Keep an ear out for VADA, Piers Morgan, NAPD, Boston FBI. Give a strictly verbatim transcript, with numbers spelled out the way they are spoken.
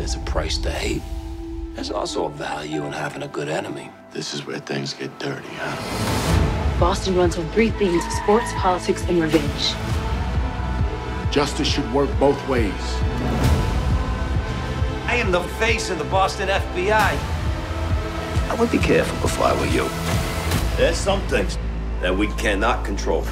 there's a price to hate, there's also a value in having a good enemy. This is where things get dirty, huh? Boston runs on three themes: sports, politics, and revenge. Justice should work both ways. I am the face of the Boston F B I. I would be careful before I were you. There's some things that we cannot control.